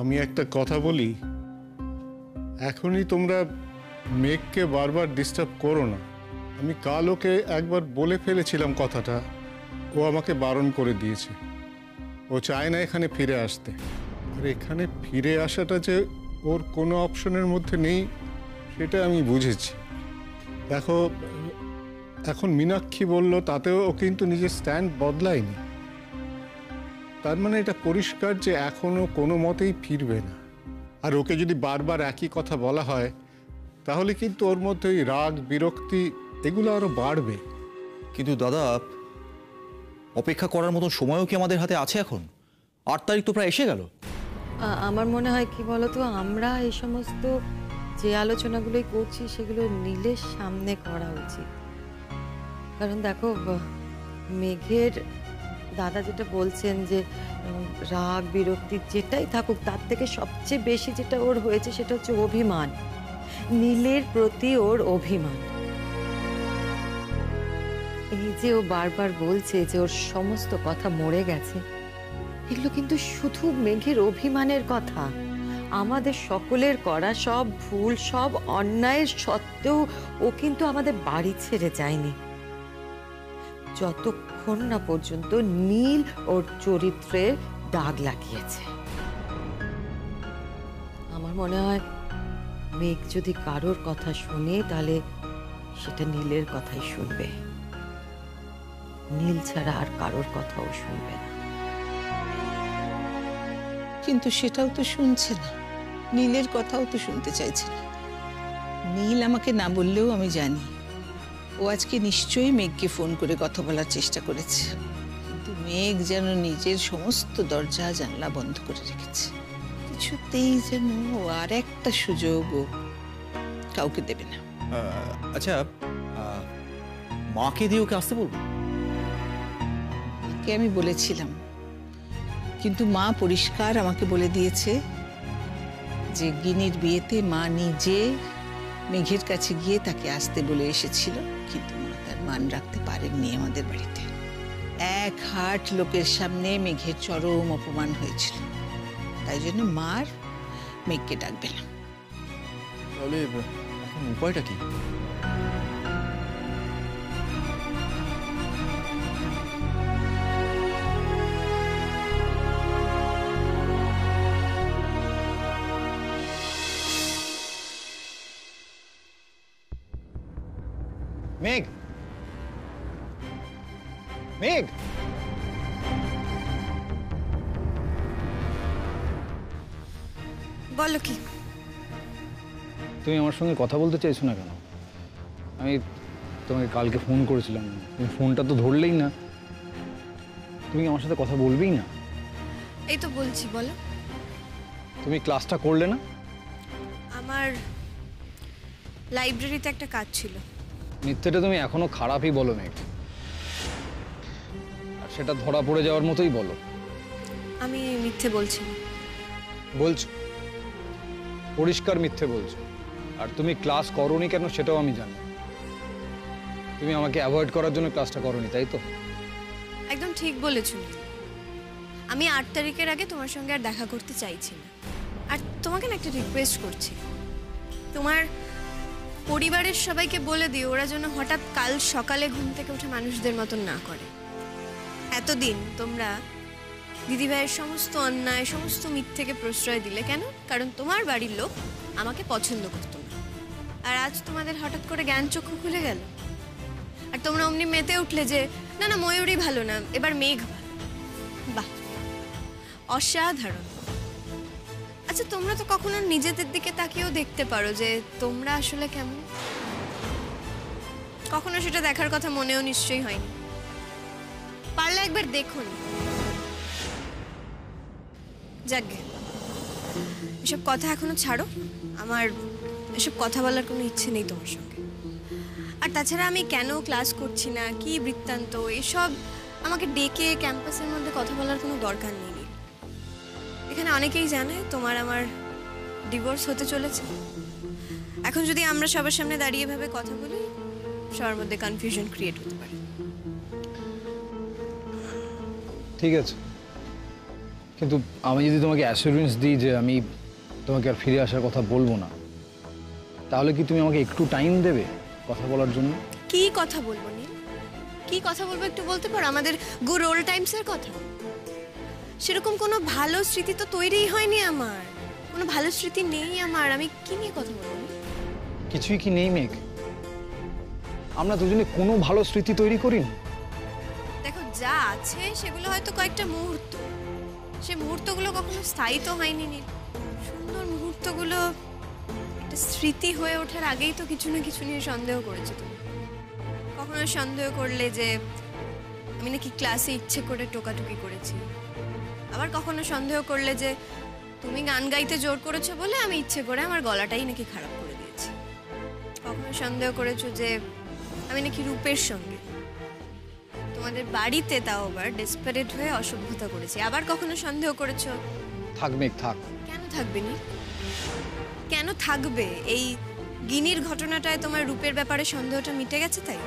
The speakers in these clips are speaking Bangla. আমি একটা কথা বলি, এখনই তোমরা মেঘকে বারবার ডিস্টার্ব করো না। আমি কাল ওকে একবার বলে ফেলেছিলাম কথাটা, ও আমাকে বারণ করে দিয়েছে। ও চায় না এখানে ফিরে আসতে, আর এখানে ফিরে আসাটা যে ওর কোনো অপশনের মধ্যে নেই সেটা আমি বুঝেছি। দেখো, এখন মীনাক্ষী বলল তাতেও ও কিন্তু নিজের স্ট্যান্ড বদলায়নি। তার মানে এটা পরিষ্কার যে এখনও কোনো মতেই ফিরবে না। আর ওকে যদি বারবার একই কথা বলা হয় তাহলে কিন্তু ওর মধ্যে ওই রাগ, বিরক্তি এগুলো আরও বাড়বে। কিন্তু দাদা, অপেক্ষা করার মতো সময়ও কি আমাদের হাতে আছে? এখন 8 তারিখ তো প্রায় এসে গেল। আমার মনে হয় কি বলতো, আমরা এই সমস্ত যে আলোচনাগুলোই করছি সেগুলো নীলের সামনে করা উচিত। কারণ দেখো, মেঘের দাদা যেটা বলছেন যে রাগ বিরক্তি যেটাই থাকুক, তার থেকে সবচেয়ে বেশি যেটা ওর হয়েছে সেটা হচ্ছে অভিমান, নীলের প্রতি ওর অভিমান। এই যে ও বারবার বলছে যে ওর সমস্ত কথা মরে গেছে, এগুলো কিন্তু শুধু মেঘের অভিমানের কথা। আমাদের সকলের করা সব ভুল, সব অন্যায়ের সত্ত্বেও ও কিন্তু আমাদের বাড়ি ছেড়ে যায়নি, যতক্ষণ না পর্যন্ত নীল ওর চরিত্রে দাগ লাগিয়েছে। আমার মনে হয় মেঘ যদি কারোর কথা শুনে তাহলে সেটা নীলের কথাই শুনবে, নীল ছাড়া আর কারোর কথাও শুনবে না। কিন্তু সেটাও তো শুনছে না, নীলের কথাও তো শুনতে চাইছে না। নীল আমাকে না বললেও আমি জানি ও আজকে নিশ্চয়ই মেঘকে ফোন করে কথা বলার চেষ্টা করেছে, কিন্তু মেঘ যেন নিজের সমস্ত দরজা জানলা বন্ধ করে রেখেছে। কিছুতেই যেন আর একটা সুযোগ কাউকে দেবে না। আচ্ছা, মাকে দিয়ে ওকে আসতে বলবো? মাকে আমি বলেছিলাম, কিন্তু মা পরিষ্কার আমাকে বলে দিয়েছে যে গিনির বিয়েতে মা নিজে মেঘের কাছে গিয়ে তাকে আসতে বলে এসেছিল, কিন্তু মা তার মান রাখতে পারেননি। আমাদের বাড়িতে 1 হাট লোকের সামনে মেঘের চরম অপমান হয়েছিল, তাই জন্য মার মেঘকে ডাকবে না। তাহলে এখন উপায়টা কি? মেঘ, মেঘ, বলো কি? তুমি আমার সঙ্গে কথা বলতে চাইছো না কেন? আমি তোমাকে কালকে ফোন করেছিলাম, তুমি ফোনটা তো ধরলেই না। তুমি আমার সাথে কথা বলবেই না? এই তো বলছি, বলো। তুমি ক্লাসটা করলে না? আমার লাইব্রেরিতে একটা কাজ ছিল। মিথ্যেটা তুমি এখনো খারাপই বলো মেঘ, আর সেটা ধরা পড়ে যাওয়ার মতোই বলো। আমি মিথ্যে বলছি? বলছো, পরিষ্কার মিথ্যে বলছো। আর তুমি ক্লাস করোনি কেন সেটাও আমি জানি। তুমি আমাকে অ্যাভয়েড করার জন্য ক্লাসটা করোনি, তাই তো? একদম ঠিক বলেছো। আমি 8 তারিখের আগে তোমার সঙ্গে আর দেখা করতে চাইছি না। আর তোমাকে না একটা রিকোয়েস্ট করছি, তোমার পরিবারের সবাইকে বলে দিও ওরা যেন হঠাৎ কাল সকালে ঘুম থেকে উঠে মানুষদের মতন না করে। এতদিন তোমরা দিদিভাইয়ের সমস্ত অন্যায়, সমস্ত মিথ্যেকে প্রশ্রয় দিলে কেন? কারণ তোমার বাড়ির লোক আমাকে পছন্দ করতো না, আর আজ তোমাদের হঠাৎ করে জ্ঞান চক্ষু খুলে গেল, আর তোমরা অমনি মেতে উঠলে যে না না, ময়ূরী ভালো না, এবার মেঘ ভালো। বাহ, অসাধারণ। আচ্ছা, তোমরা তো কখনো নিজেদের দিকে তাকিয়েও দেখতে পারো যে তোমরা আসলে কেমন? কখনো সেটা দেখার কথা মনেও নিশ্চয়ই হয়নি। পারলে একবার দেখুন। যাকে এসব কথা এখনো ছাড়ো, আমার এসব কথা বলার কোনো ইচ্ছে নেই তোমার সঙ্গে। আর তাছাড়া আমি কেন ক্লাস করছি না, কি বৃত্তান্ত, এসব আমাকে ডেকে ক্যাম্পাসের মধ্যে কথা বলার কোনো দরকার নেই। এখানে অনেকেই জানে তোমার আমার ডিভোর্স হতে চলেছে। এখন যদি আমরা সবার সামনে দাঁড়িয়ে ভাবে কথা বলি, সবার মধ্যে কনফিউশন ক্রিয়েট হতে পারে। ঠিক আছে, কিন্তু আমি যদি তোমাকে অ্যাসিউরেন্স দিই যে আমি তোমাকে আর ফিরে আসার কথা বলবো না, তাহলে কি তুমি আমাকে একটু টাইম দেবে কথা বলার জন্য? কি কথা বলবো নীল? কি কথা বলবো একটু বলতে পারো? আমাদের গুড ওল্ড টাইমস এর কথা। সেরকম কোনো ভালো স্মৃতি তো তৈরিই হয়নি আমার, কোনো ভালো স্মৃতি নেই আমার। আমি কি নিয়ে কথা বলবো? কিছুই কি নেই মেঘ? আমরা দুজনে কোনো ভালো স্মৃতি তৈরি করিনি। দেখো যা আছে সেগুলো হয়তো কয়েকটা মুহূর্ত, সে মুহূর্তগুলো কখনো স্থায়ী তো হয়নি নীল। সুন্দর মুহূর্তগুলো একটা স্মৃতি হয়ে ওঠার আগেই তো কিছু না কিছু নিয়ে সন্দেহ করেছে তুমি। কখনো সন্দেহ করলে যে আমি নাকি ক্লাসে ইচ্ছে করে টোকাটুকি করেছি, আবার কখনো সন্দেহ করলে যে তুমি গান গাইতে জোর করেছো বলে আমি ইচ্ছে করে আমার গলাটাই নাকি খারাপ করে দিয়েছি। কখনো সন্দেহ করেছো যে আমি নাকি রূপের সঙ্গে তোমাদের বাড়িতে তাও আবার ডেসপারেট হয়ে অসভ্যতা করেছি। আবার কখনো সন্দেহ করেছো। থাকবে থাক। কেন থাকবে নি? কেন থাকবে? এই গিনির ঘটনাটায় তোমার রূপের ব্যাপারে সন্দেহটা মিটে গেছে তাই?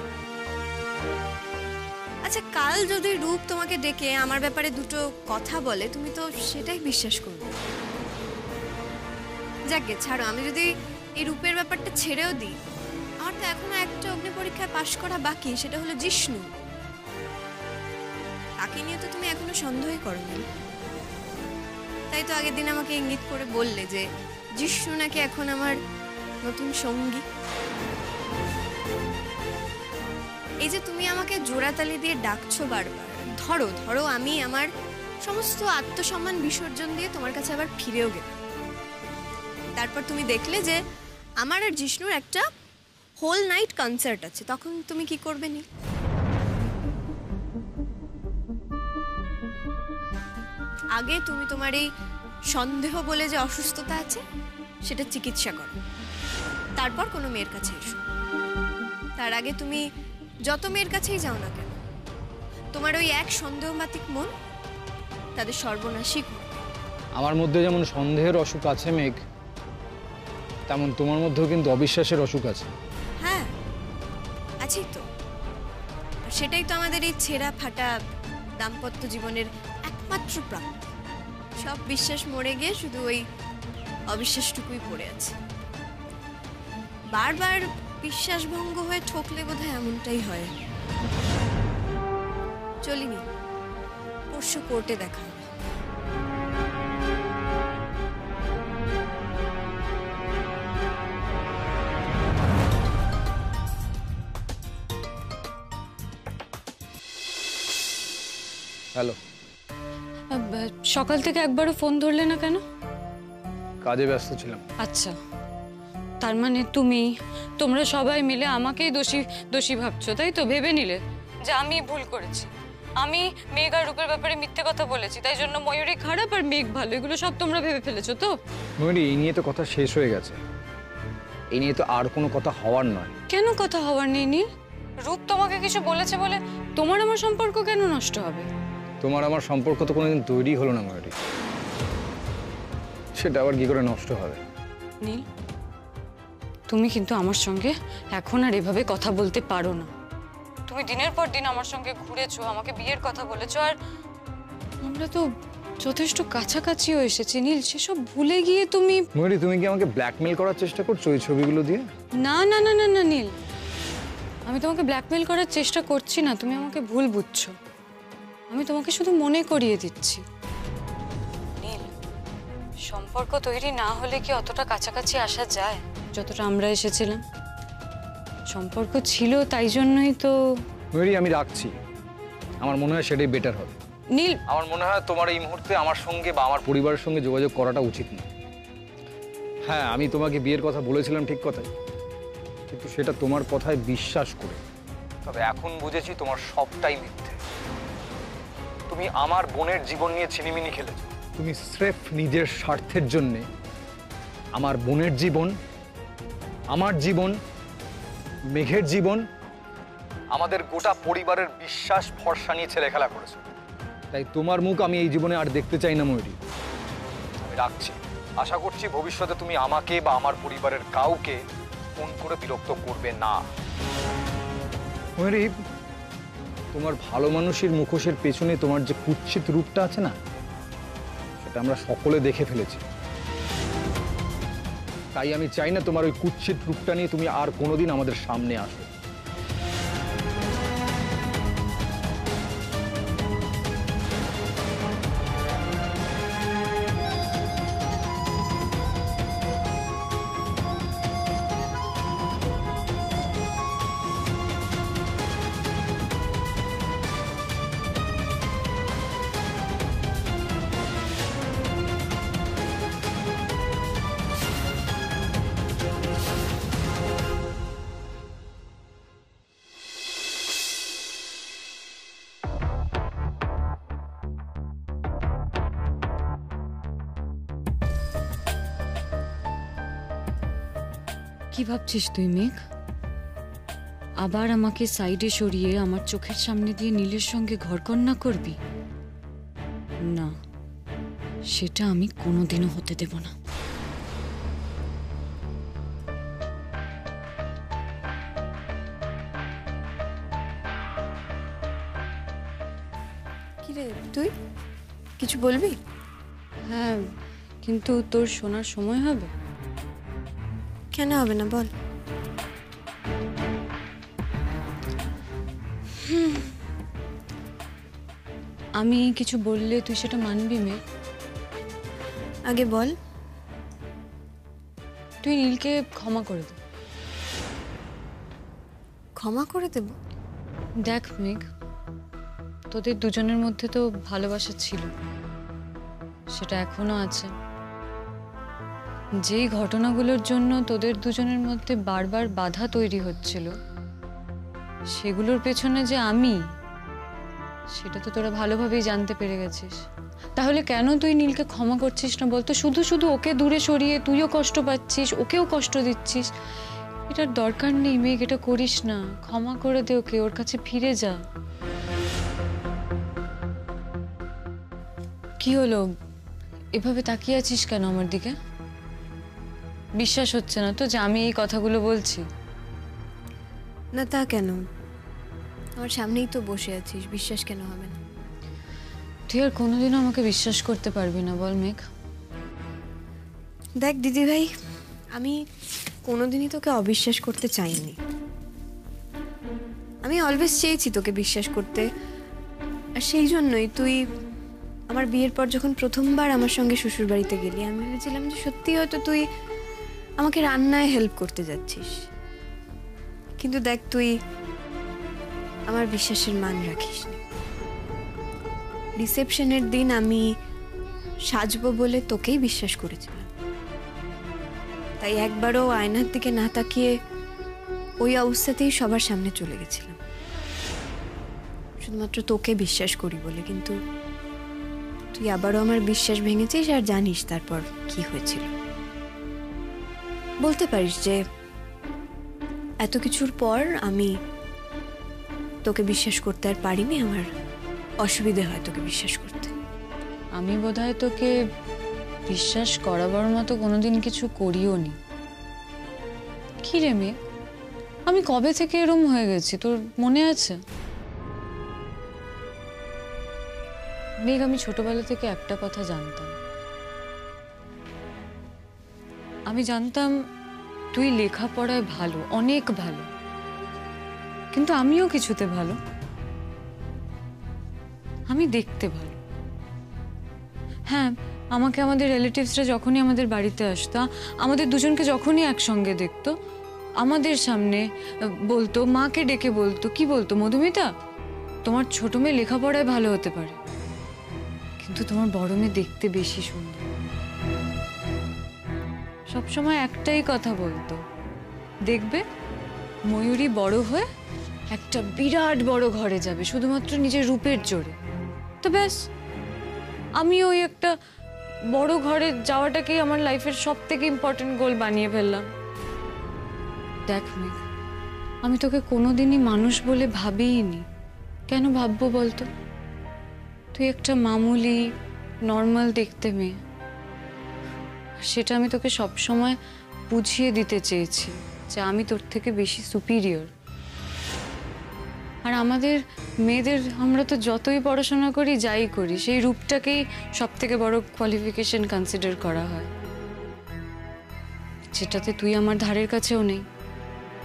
আচ্ছা কাল যদি রূপ তোমাকে ডেকে আমার ব্যাপারে দুটো কথা বলে তুমি তো সেটাই বিশ্বাস করবে? যাকে ছাড়ো, আমি যদি এই রূপের ব্যাপারটা ছেড়েও দিই, আমার তো এখনো একটা অগ্নি পরীক্ষায় পাশ করা বাকি, সেটা হলো জিষ্ণু। তাকে নিয়ে তো তুমি এখনো সন্দেহই করোনি, তাই তো আগের দিন আমাকে ইঙ্গিত করে বললে যে জিষ্ণু নাকি এখন আমার নতুন সঙ্গী। এই যে তুমি আমাকে জোড়াতালি দিয়ে ডাকছো বারবার, ধরো ধরো আমি আমার সমস্ত আত্মসম্মান বিসর্জন দিয়ে তোমার কাছে আবার ফিরেও গেলাম, তারপর তুমি দেখলে যে আমার আর জিষ্ণুর একটা হোল নাইট কনসার্ট আছে, তখন তুমি কি করবে নি? আগে তুমি তোমার এই সন্দেহ বলে যে অসুস্থতা আছে সেটা চিকিৎসা করো, তারপর কোনো মেয়ের কাছে এসো। তার আগে তুমি যত মেয়ের কাছেই যাও না কেন তোমার ওই এক সন্দেহবাতিক মন তাদের সর্বনাশী। আমার মধ্যে যেমন সন্দেহের অসুখ আছে মেঘ, তেমন তোমার মধ্যেও কিন্তু অবিশ্বাসের অসুখ আছে। হ্যাঁ আছে তো, সেটাই তো আমাদের এই ছেঁড়া ফাটা দাম্পত্য জীবনের একমাত্র প্রাপ্তি। সব বিশ্বাস মরে গিয়ে শুধু ওই অবিশ্বাসটুকুই পড়ে আছে। বারবার বিশ্বাসভঙ্গ হয়ে ঠকলে বোধহয় এমনটাই হয়। চলিনি, পরশু কোর্টে দেখা। হ্যালো, সকাল থেকে একবারও ফোন ধরলে না কেন? কাজে ব্যস্ত ছিলাম। আচ্ছা, তার মানে তোমরা সবাই মিলে আমাকেই দোষী দোষী ভাবছো তাই তো? ভেবে নিলে যে আমি ভুল করেছি, আমি মেঘ আর রূপের ব্যাপারে মিথ্যে কথা বলেছি, তাই জন্য ময়ূরী খারাপ আর মেঘ ভালো, এগুলো সব তোমরা ভেবে ফেলেছো তো? ময়ূরী, এই নিয়ে তো কথা শেষ হয়ে গেছে, এই নিয়ে তো আর কোনো কথা হওয়ার নয়। কেন কথা হওয়ার নেই নীল? রূপ তোমাকে কিছু বলেছে বলে তোমার আমার সম্পর্ক কেন নষ্ট হবে? তোমার আমার সম্পর্ক তো কোনোদিন তৈরি হলো না ময়ূরী, সেটা আবার কি করে নষ্ট হবে? নীল, তুমি কিন্তু আমার সঙ্গে এখন আর এভাবে কথা বলতে পারো না। তুমি দিনের পর দিন আমার সঙ্গে ঘুরেছো, আমাকে বিয়ের কথা বলেছো, আর আমরা তো যথেষ্ট কাছাকাছিও এসেছি নীল। সেসব ভুলে গিয়ে তুমি ময়ূরী, তুমি কি আমাকে ব্ল্যাকমেল করার চেষ্টা করছো এই ছবিগুলো দিয়ে? না না না না না নীল, আমি তোমাকে ব্ল্যাকমেল করার চেষ্টা করছি না, তুমি আমাকে ভুল বুঝছো। আমি তোমাকে শুধু মনে করিয়ে দিচ্ছি নীল, সম্পর্ক তৈরি না হলে কি অতটা কাছাকাছি আসা যায় যতটা আমরা এসেছিলাম? সম্পর্ক ছিল তাই জন্যই তো। ময়ূরী, আমি রাখছি, আমার মনে হয় সেটাই বেটার হবে। নীল, আমার মনে হয় তোমার এই মুহূর্তে আমার সঙ্গে বা আমার পরিবারের সঙ্গে যোগাযোগ করাটা উচিত না। হ্যাঁ, আমি তোমাকে বিয়ের কথা বলেছিলাম ঠিক কথাই, কিন্তু সেটা তোমার কথায় বিশ্বাস করে। তবে এখন বুঝেছি তোমার সবটাই মিথ্যে। তুমি আমার বোনের জীবন নিয়ে ছিনিমিনি খেলেছো। তুমি স্রেফ নিজের স্বার্থের জন্যে আমার বোনের জীবন, আমার জীবন, মেঘের জীবন, আমাদের গোটা পরিবারের বিশ্বাস ভরসা নিয়ে ছেলেখেলা করেছো। তাই তোমার মুখ আমি এই জীবনে আর দেখতে চাই না ময়ূরী। আমি রাখছি, আশা করছি ভবিষ্যতে তুমি আমাকে বা আমার পরিবারের কাউকে ফোন করে বিরক্ত করবে না। ময়ূরী, তোমার ভালো মানুষের মুখোশের পেছনে তোমার যে কুৎসিত রূপটা আছে না, সেটা আমরা সকলে দেখে ফেলেছি। তাই আমি চাই না তোমার ওই কুৎসিত রূপটা নিয়ে তুমি আর কোনোদিন আমাদের সামনে আসো। কি ভাবছিস তুই মেঘ? আবার আমাকে সাইডে সরিয়ে আমার চোখের সামনে দিয়ে নীলের সঙ্গে ঘরকন্যা করবি? না, সেটা আমি কোনোদিনও হতে দেব না। কি রে, তুই কিছু বলবি? হ্যাঁ, কিন্তু তোর শোনার সময় হবে? কেন হবে না বল। আমি কিছু বললে তুই সেটা মানবি মেঘ? আগে বল। তুই নীলকে ক্ষমা করে দে। ক্ষমা করে দেব? দেখ মেঘ, তোদের দুজনের মধ্যে তো ভালোবাসা ছিল, সেটা এখনো আছে। যে ঘটনাগুলোর জন্য তোদের দুজনের মধ্যে বারবার বাধা তৈরি হচ্ছিল, সেগুলোর পেছনে যে আমি, সেটা তো তোরা ভালোভাবেই জানতে পেরে গেছিস। তাহলে কেন তুই নীলকে ক্ষমা করছিস না বলতো? শুধু শুধু ওকে দূরে সরিয়ে তুইও কষ্ট পাচ্ছিস, ওকেও কষ্ট দিচ্ছিস। এটার দরকার নেই মেঘ, এটা করিস না। ক্ষমা করে দে ওকে, ওর কাছে ফিরে যা। কি হলো, এভাবে তাকিয়ে আছিস কেন আমার দিকে? বিশ্বাস হচ্ছে না তো যে আমি এই কথাগুলো বলছি? না তা কেন, আমার সামনেই তো বসে আছিস, বিশ্বাস কেন হবে না? তুই আর কোনোদিনও আমাকে বিশ্বাস করতে পারবি না বল মেঘ। দেখ দিদি ভাই, আমি কোনোদিনই তোকে অবিশ্বাস করতে চাইনি। আমি অলওয়েজ চেয়েছি তোকে বিশ্বাস করতে, আর সেই জন্যই তুই আমার বিয়ের পর যখন প্রথমবার আমার সঙ্গে শ্বশুর বাড়িতে গেলি, আমি ভেবেছিলাম যে সত্যি হয়তো তুই আমাকে রান্নায় হেল্প করতে যাচ্ছিস। কিন্তু দেখ, তুই আমার বিশ্বাসের মান রাখিস না। রিসেপশনের দিন আমি সাজবো বলে তোকেই বিশ্বাস করেছিলাম, তাই একবারও আয়নার দিকে না তাকিয়ে ওই অবস্থাতেই সবার সামনে চলে গেছিলাম, শুধুমাত্র তোকে বিশ্বাস করি বলে। কিন্তু তুই আবারও আমার বিশ্বাস ভেঙেছিস, আর জানিস তারপর কি হয়েছিল। বলতে পারিস যে এত কিছুর পর আমি তোকে বিশ্বাস করতে আর পারিনি, আমার অসুবিধা হয় তোকে বিশ্বাস করতে। আমি বোধহয় তোকে বিশ্বাস করাবার মতো কোনোদিন কিছু করিও নি। কি রে মেয়ে, আমি কবে থেকে এরম হয়ে গেছি তোর মনে আছে? মেঘ, আমি ছোটবেলা থেকে একটা কথা জানতাম। আমি জানতাম তুই লেখাপড়ায় ভালো, অনেক ভালো, কিন্তু আমিও কিছুতে ভালো। আমি দেখতে ভালো। হ্যাঁ, আমাকে আমাদের রিলেটিভসরা যখনই আমাদের বাড়িতে আসতো, আমাদের দুজনকে যখনই একসঙ্গে দেখতো, আমাদের সামনে বলতো, মাকে ডেকে বলতো, কি বলতো, মধুমিতা তোমার ছোট মেয়ে লেখাপড়ায় ভালো হতে পারে, কিন্তু তোমার বড় মেয়ে দেখতে বেশি সুন্দর। সবসময় একটাই কথা বলতো, দেখবে ময়ূরী বড় হয়ে একটা বিরাট বড় ঘরে যাবে শুধুমাত্র নিজের রূপের জোরে। তো ব্যাস, আমি ওই একটা বড় ঘরে যাওয়াটাকেই আমার লাইফের সব থেকে ইম্পর্টেন্ট গোল বানিয়ে ফেললাম। দেখ মেঘ, আমি তোকে কোনোদিনই মানুষ বলে ভাবিইনি। কেন ভাববো বলতো? তুই একটা মামুলি নর্মাল দেখতে মেয়ে, সেটা আমি তোকে সবসময় বুঝিয়ে দিতে চেয়েছি যে আমি তোর থেকে বেশি সুপিরিয়র। আর আমাদের মেয়েদের আমরা তো যতই পড়াশোনা করি যাই করি সেই রূপটাকেই সব থেকে বড় কোয়ালিফিকেশন কনসিডার করা হয়, যেটাতে তুই আমার ধারের কাছেও নেই।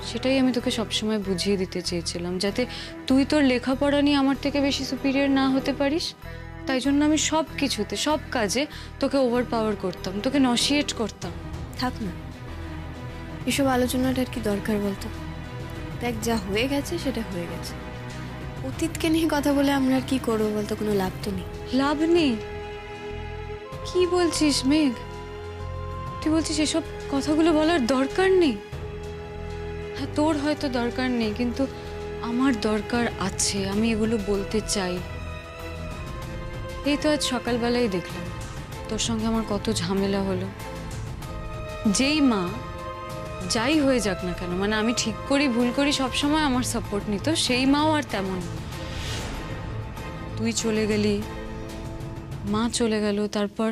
সেটাই আমি তোকে সবসময় বুঝিয়ে দিতে চেয়েছিলাম, যাতে তুই তোর লেখাপড়া নিয়ে আমার থেকে বেশি সুপিরিয়র না হতে পারিস। তাই জন্য আমি সব কিছুতে সব কাজে তোকে ওভার পাওয়ার করতাম, তোকে নসিয়েট করতাম। থাক না এসব আলোচনাটার কি দরকার বলতো, দেখ যা হয়ে গেছে সেটা হয়ে গেছে। অতীতকে নিয়ে কথা বলে আমরা আর কি করবো বলতো, কোনো লাভ তো নেই। লাভ নেই কি বলছিস মেঘ, তুই বলছিস এসব কথাগুলো বলার দরকার নেই। হ্যাঁ তোর হয়তো দরকার নেই, কিন্তু আমার দরকার আছে, আমি এগুলো বলতে চাই। এই তো আজ সকালবেলায় দেখলাম তোর সঙ্গে আমার কত ঝামেলা হলো। যেই মা যাই হয়ে যাক না কেন, মানে আমি ঠিক করি ভুল করি সবসময় আমার সাপোর্ট নিত, সেই মাও আর তেমন। তুই চলে গেলি, মা চলে গেল, তারপর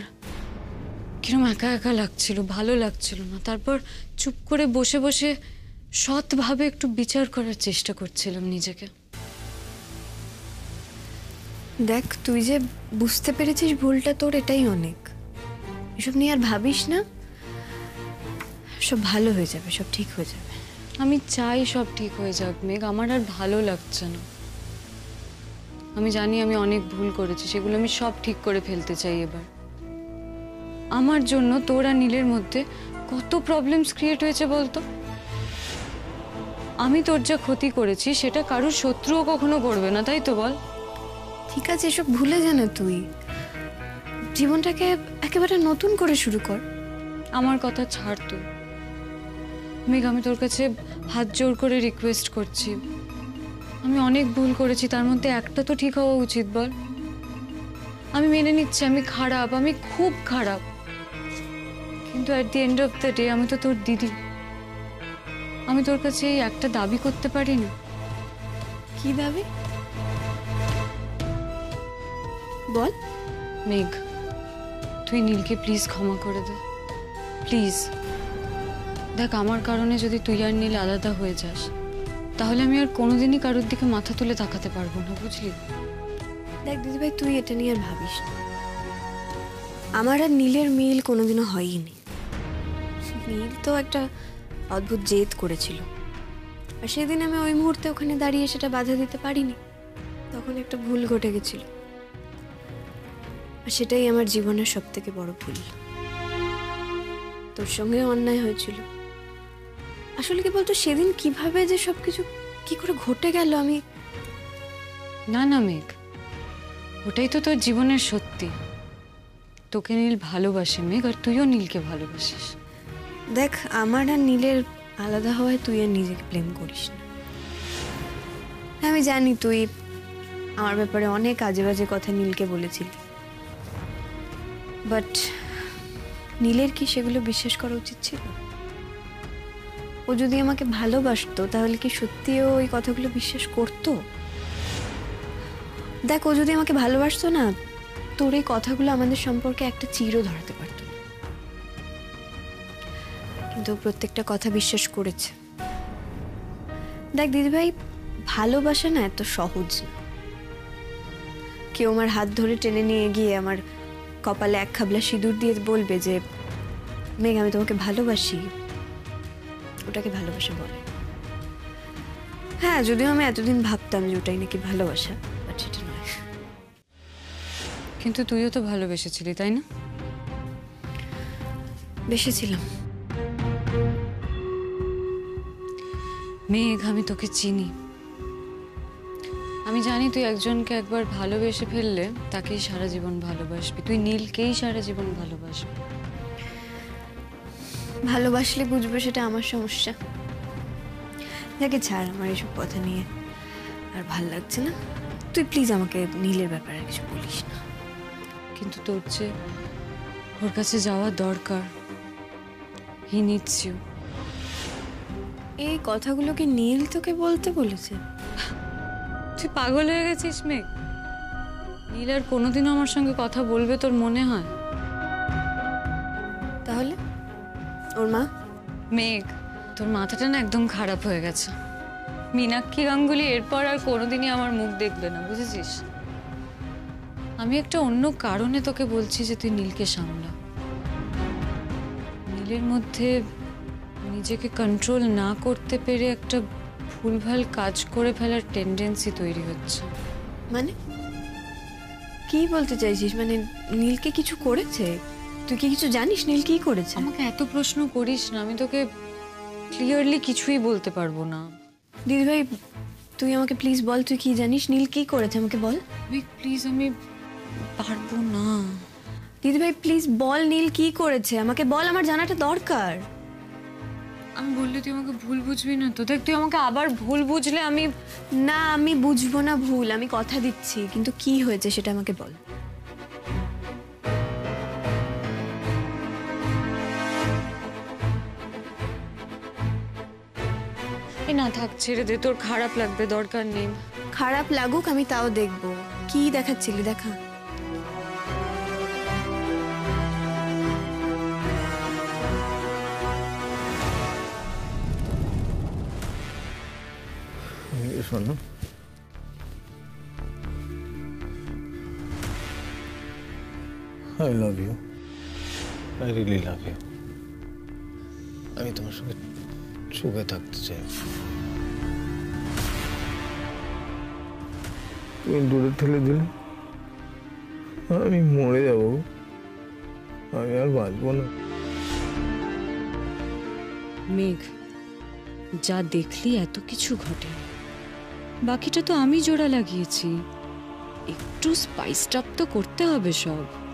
কিরম একা একা লাগছিল, ভালো লাগছিল না। তারপর চুপ করে বসে বসে সৎভাবে একটু বিচার করার চেষ্টা করছিলাম নিজেকে। দেখ তুই যে বুঝতে পেরেছিস ভুলটা তোর, এটাই অনেক। এসব নিয়ে আর ভাবিস না, সব ভালো হয়ে যাবে, সব ঠিক হয়ে যাবে। আমি চাই সব ঠিক হয়ে যাক মেঘ, আমার আর ভালো লাগছে না। আমি জানি আমি অনেক ভুল করেছি, সেগুলো আমি সব ঠিক করে ফেলতে চাই। এবার আমার জন্য তোর আর নীলের মধ্যে কত প্রবলেমস ক্রিয়েট হয়েছে বলতো। আমি তোর যা ক্ষতি করেছি সেটা কারোর শত্রুও কখনো করবে না, তাই তো বল? ঠিক আছে এসব ভুলে যা না, তুই জীবনটাকে একেবারে নতুন করে শুরু কর। আমার কথা ছাড় তুই মেঘ, আমি তোর কাছে হাত জোর করে রিকোয়েস্ট করছি। আমি অনেক ভুল করেছি, তার মধ্যে একটা তো ঠিক হওয়া উচিত বল। আমি মেনে নিচ্ছি আমি খারাপ, আমি খুব খারাপ, কিন্তু at the end of the day আমি তো তোর দিদি। আমি তোর কাছে এই একটা দাবি করতে পারি না? কি দাবি বল? মেঘ তুই নীলকে প্লিজ ক্ষমা করে দে, প্লিজ। দেখ আমার কারণে যদি তুই আর নীল আলাদা হয়ে যাস, তাহলে আমি আর কোনোদিনই কারোর দিকে মাথা তুলে তাকাতে পারবো না, বুঝলি? দেখ দিদিভাই তুই এটা নিয়ে আর ভাবিস না, আমার আর নীলের মিল কোনোদিনও হয়নি। নীল তো একটা অদ্ভুত জেদ করেছিল, আর সেদিন আমি ওই মুহূর্তে ওখানে দাঁড়িয়ে সেটা বাধা দিতে পারিনি, তখন একটা ভুল ঘটে গেছিল, আর সেটাই আমার জীবনের সব থেকে বড় ভুল। তোর সঙ্গে অন্যায় হয়েছিল। আসলে কি বলতো সেদিন কিভাবে যে সবকিছু কি করে ঘটে গেল আমি। না না মেঘ, ওটাই তো তোর জীবনের সত্যি। তোকে নীল ভালোবাসে মেঘ, আর তুইও নীলকে ভালোবাসিস। দেখ আমার আর নীলের আলাদা হওয়ায় তুই আর নিজেকে ব্লেম করিস না। আমি জানি তুই আমার ব্যাপারে অনেক আজে বাজে কথা নীলকে বলেছিলি, বাট নীলের কি সেগুলো বিশ্বাস করা উচিত ছিল? ও যদি আমাকে ভালোবাসতো তাহলে কি সত্যিও ওই কথাগুলো বিশ্বাস করতো? দেখ ও যদি আমাকে ভালোবাসতো না, তোর এই কথাগুলো আমাদের সম্পর্কে একটা চিরও ধরাতে পারতো না, কিন্তু প্রত্যেকটা কথা বিশ্বাস করেছে। দেখ দিদিভাই ভালোবাসা না এত সহজ না। কেউ আমার হাত ধরে টেনে নিয়ে গিয়ে আমার কপালে এক খাবলা সিঁদুর দিয়ে বলবে যে মেঘ আমি তোমাকে ভালোবাসি, ওটাকে ভালোবাসা বলে। হ্যাঁ যদিও আমি এতদিন ভাবতাম যে ওটাই নাকি ভালোবাসা, বাট সেটা নয়। কিন্তু তুইও তো ভালোবেসেছিলি তাই না? বেসেছিলাম মেঘ, আমি তোকে চিনি। আমি জানি তুই একজনকে একবার ভালোবেসে ফেললে তাকেই সারা জীবন ভালোবাসবি, তুই নীলকেই সারা জীবন ভালোবাসবি। ভালোবাসলে বুঝবে সেটা আমার সমস্যা। যাকে ছাড়, আমার এসব কথা নিয়ে আর ভাল লাগছে না। তুই প্লিজ আমাকে নীলের ব্যাপারে কিছু বলিস না। কিন্তু তোর যে ওর কাছে যাওয়া দরকার, হি নিডস ইউ। এই কথাগুলো কি নীল তোকে বলতে বলেছে? তুই পাগল হয়ে গেছিস মেঘ, নীল আর কোনোদিনও আমার সঙ্গে কথা বলবে তোর মনে হয়? তাহলে ওর মা? মেঘ তোর মাথাটা না একদম খারাপ হয়ে গেছে। মীনাক্ষী গাঙ্গুলি এরপর আর কোনোদিনই আমার মুখ দেখবে না, বুঝেছিস? আমি একটা অন্য কারণে তোকে বলছি যে তুই নীলকে সামলা। নীলের মধ্যে নিজেকে কন্ট্রোল না করতে পেরে একটা ভুলভাল কাজ করে ফেলার টেন্ডেন্সি তৈরি হচ্ছে। মানে কি বলতে চাইছিস? মানে নীলকে কিছু করেছে? তুই কি কিছু জানিস নীল কি করেছে? আমাকে এত প্রশ্ন করিস না, আমি তোকে ক্লিয়ারলি কিছুই বলতে পারবো না। দিদি ভাই, তুই আমাকে প্লিজ বল, তুই কি জানিস নীল কি করেছে, আমাকে বল। প্লিজ, আমি পারবো না। দিদি ভাই প্লিজ বল, নীল কি করেছে আমাকে বল, আমার জানাটা দরকার। আমি বললে তুই আমাকে ভুল বুঝবি না তো? দেখ, তুই আমাকে আবার ভুল বুঝলে আমি না, আমি বুঝবো না ভুল, আমি কথা দিচ্ছি। কিন্তু কি হয়েছে সেটা আমাকে বল। না থাক, ছেড়ে দে, তোর খারাপ লাগবে, দরকার নেই। খারাপ লাগুক আমি তাও দেখবো। কি দেখাচ্ছিলি দেখা? শোনো, I love you, I really love you. আমি তোমার সঙ্গে সুখে থাকতে চাই। তুমি দূরে ঠেলে দিলে আমি মরে যাব, আমি আর বাঁচবো না। মেঘ, যা দেখলি এত কিছু ঘটে, বাকিটা তো আমি জোড়া লাগিয়েছি। একটু স্পাইসড আপ তো করতে হবে সব।